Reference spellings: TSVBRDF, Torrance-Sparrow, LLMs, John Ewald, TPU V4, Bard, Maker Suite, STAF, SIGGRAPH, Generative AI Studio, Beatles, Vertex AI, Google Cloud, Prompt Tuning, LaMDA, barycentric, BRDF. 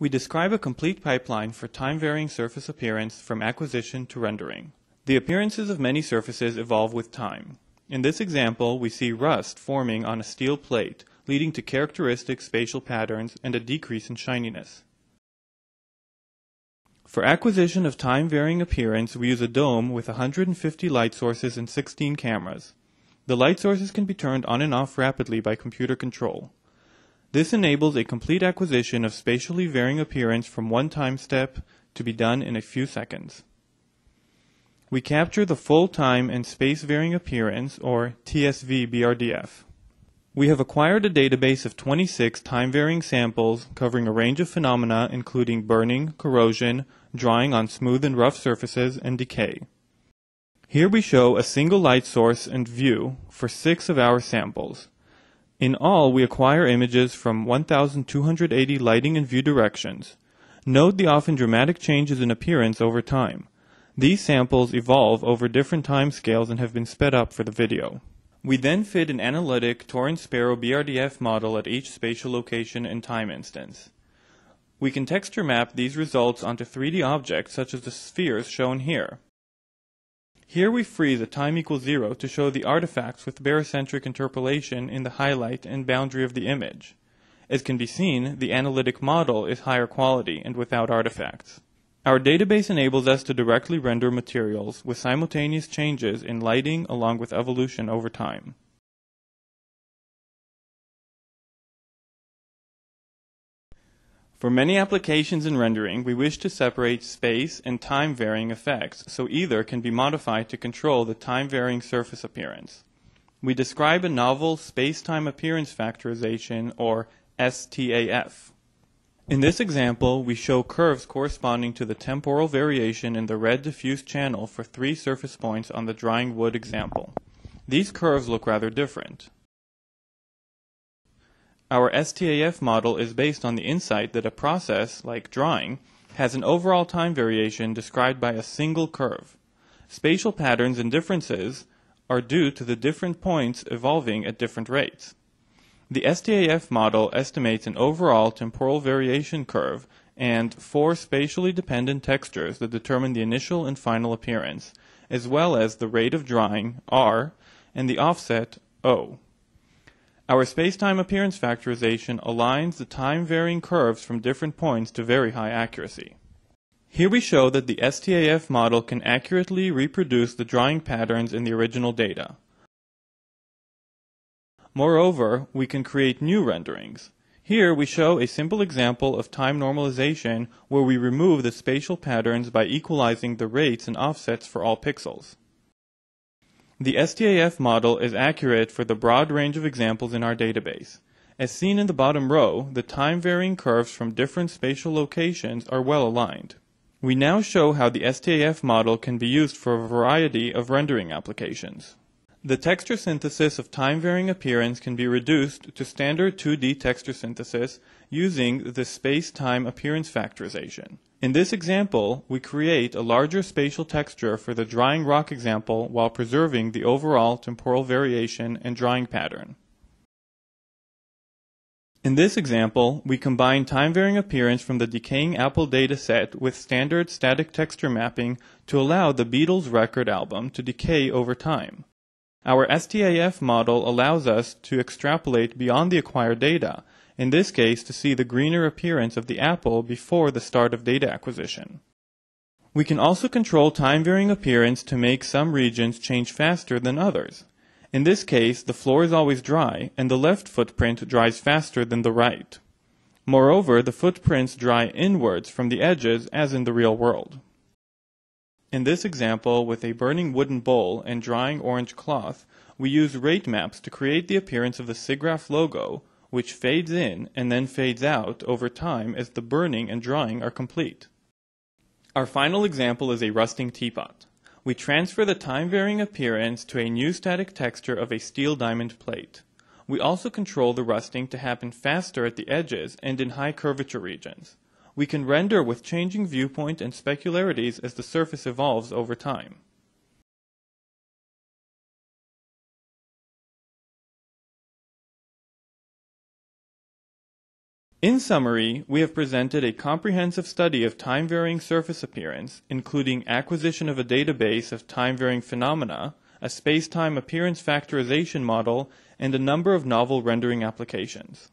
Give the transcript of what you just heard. We describe a complete pipeline for time-varying surface appearance from acquisition to rendering. The appearances of many surfaces evolve with time. In this example, we see rust forming on a steel plate, leading to characteristic spatial patterns and a decrease in shininess. For acquisition of time-varying appearance, we use a dome with 150 light sources and 16 cameras. The light sources can be turned on and off rapidly by computer control. This enables a complete acquisition of spatially varying appearance from one time step to be done in a few seconds. We capture the full time and space varying appearance, or TSVBRDF. We have acquired a database of 26 time-varying samples covering a range of phenomena including burning, corrosion, drying on smooth and rough surfaces, and decay. Here we show a single light source and view for 6 of our samples. In all, we acquire images from 1,280 lighting and view directions. Note the often dramatic changes in appearance over time. These samples evolve over different time scales and have been sped up for the video. We then fit an analytic Torrance-Sparrow BRDF model at each spatial location and time instance. We can texture map these results onto 3D objects such as the spheres shown here. Here we freeze at time equals 0 to show the artifacts with barycentric interpolation in the highlight and boundary of the image. As can be seen, the analytic model is higher quality and without artifacts. Our database enables us to directly render materials with simultaneous changes in lighting along with evolution over time. For many applications in rendering, we wish to separate space and time-varying effects, so either can be modified to control the time-varying surface appearance. We describe a novel space-time appearance factorization, or STAF. In this example, we show curves corresponding to the temporal variation in the red diffuse channel for 3 surface points on the drying wood example. These curves look rather different. Our STAF model is based on the insight that a process, like drying, has an overall time variation described by a single curve. Spatial patterns and differences are due to the different points evolving at different rates. The STAF model estimates an overall temporal variation curve and 4 spatially dependent textures that determine the initial and final appearance, as well as the rate of drying, R, and the offset, O. Our space-time appearance factorization aligns the time-varying curves from different points to very high accuracy. Here we show that the STAF model can accurately reproduce the drying patterns in the original data. Moreover, we can create new renderings. Here we show a simple example of time normalization where we remove the spatial patterns by equalizing the rates and offsets for all pixels. The STAF model is accurate for the broad range of examples in our database. As seen in the bottom row, the time-varying curves from different spatial locations are well aligned. We now show how the STAF model can be used for a variety of rendering applications. The texture synthesis of time-varying appearance can be reduced to standard 2D texture synthesis using the space-time appearance factorization. In this example, we create a larger spatial texture for the drying rock example while preserving the overall temporal variation and drying pattern. In this example, we combine time-varying appearance from the decaying apple dataset with standard static texture mapping to allow the Beatles record album to decay over time. Our STAF model allows us to extrapolate beyond the acquired data, in this case to see the greener appearance of the apple before the start of data acquisition. We can also control time-varying appearance to make some regions change faster than others. In this case, the floor is always dry, and the left footprint dries faster than the right. Moreover, the footprints dry inwards from the edges as in the real world. In this example, with a burning wooden bowl and drying orange cloth, we use rate maps to create the appearance of the SIGGRAPH logo, which fades in and then fades out over time as the burning and drying are complete. Our final example is a rusting teapot. We transfer the time-varying appearance to a new static texture of a steel diamond plate. We also control the rusting to happen faster at the edges and in high curvature regions. We can render with changing viewpoint and specularities as the surface evolves over time. In summary, we have presented a comprehensive study of time-varying surface appearance, including acquisition of a database of time-varying phenomena, a space-time appearance factorization model, and a number of novel rendering applications.